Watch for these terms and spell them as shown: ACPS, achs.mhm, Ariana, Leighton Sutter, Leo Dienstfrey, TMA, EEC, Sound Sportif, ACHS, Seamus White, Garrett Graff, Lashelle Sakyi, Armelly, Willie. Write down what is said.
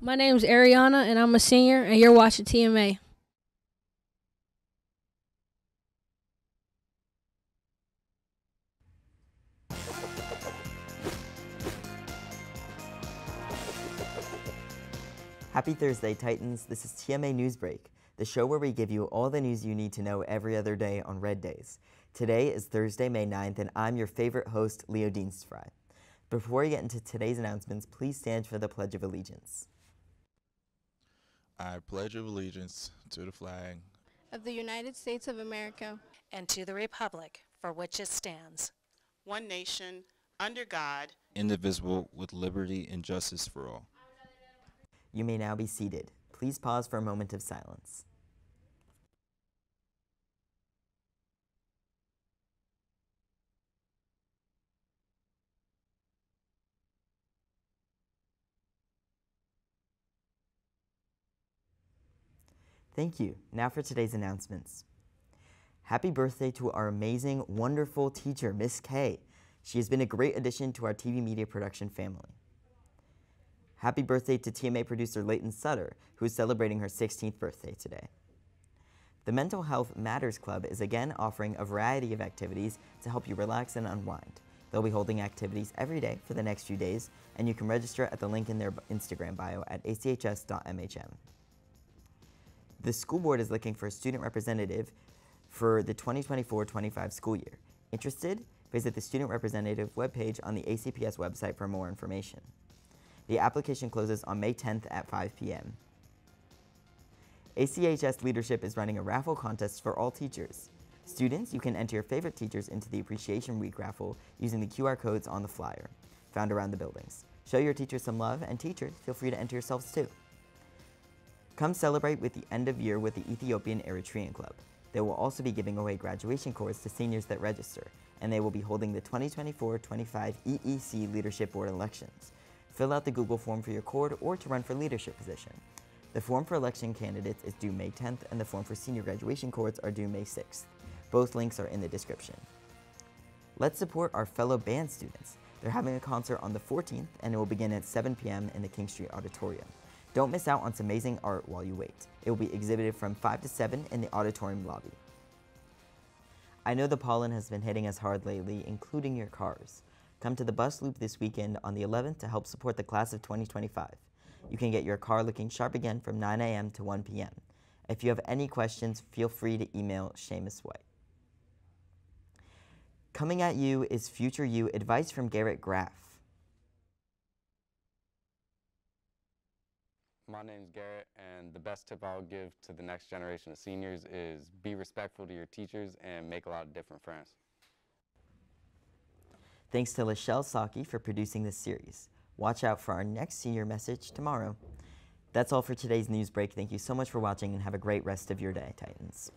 My name's Ariana, and I'm a senior, and you're watching TMA. Happy Thursday, Titans. This is TMA Newsbreak, the show where we give you all the news you need to know every other day on Red Days. Today is Thursday, May 9th, and I'm your favorite host, Leo Dienstfrey. Before we get into today's announcements, please stand for the Pledge of Allegiance. I pledge of allegiance to the flag of the United States of America and to the republic for which it stands, one nation, under God, indivisible, with liberty and justice for all. You may now be seated. Please pause for a moment of silence. Thank you. Now for today's announcements. Happy birthday to our amazing, wonderful teacher, Miss K. She has been a great addition to our TV media production family. Happy birthday to TMA producer Leighton Sutter, who is celebrating her 16th birthday today. The Mental Health Matters Club is again offering a variety of activities to help you relax and unwind. They'll be holding activities every day for the next few days, and you can register at the link in their Instagram bio at achs.mhm. The school board is looking for a student representative for the 2024-25 school year. Interested? Visit the student representative webpage on the ACPS website for more information. The application closes on May 10th at 5 p.m. ACHS Leadership is running a raffle contest for all teachers. Students, you can enter your favorite teachers into the Appreciation Week raffle using the QR codes on the flyer found around the buildings. Show your teachers some love, and teachers, feel free to enter yourselves too. Come celebrate with the end of year with the Ethiopian Eritrean Club. They will also be giving away graduation cords to seniors that register, and they will be holding the 2024-25 EEC Leadership Board elections. Fill out the Google form for your cord or to run for leadership position. The form for election candidates is due May 10th, and the form for senior graduation cords are due May 6th. Both links are in the description. Let's support our fellow band students. They're having a concert on the 14th, and it will begin at 7 p.m. in the King Street Auditorium. Don't miss out on some amazing art while you wait. It will be exhibited from 5 to 7 in the auditorium lobby. I know the pollen has been hitting us hard lately, including your cars. Come to the bus loop this weekend on the 11th to help support the class of 2025. You can get your car looking sharp again from 9 a.m. to 1 p.m. If you have any questions, feel free to email Seamus White. Coming at you is Future You advice from Garrett Graff. My name's Garrett, and the best tip I'll give to the next generation of seniors is be respectful to your teachers and make a lot of different friends. Thanks to Lashelle Sakyi for producing this series. Watch out for our next senior message tomorrow. That's all for today's news break. Thank you so much for watching, and have a great rest of your day, Titans.